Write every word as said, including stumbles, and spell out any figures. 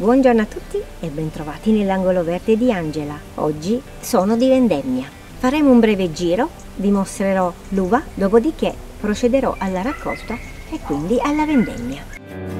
Buongiorno a tutti e bentrovati nell'angolo verde di Angela. Oggi sono di vendemmia. Faremo un breve giro, vi mostrerò l'uva, dopodiché procederò alla raccolta e quindi alla vendemmia.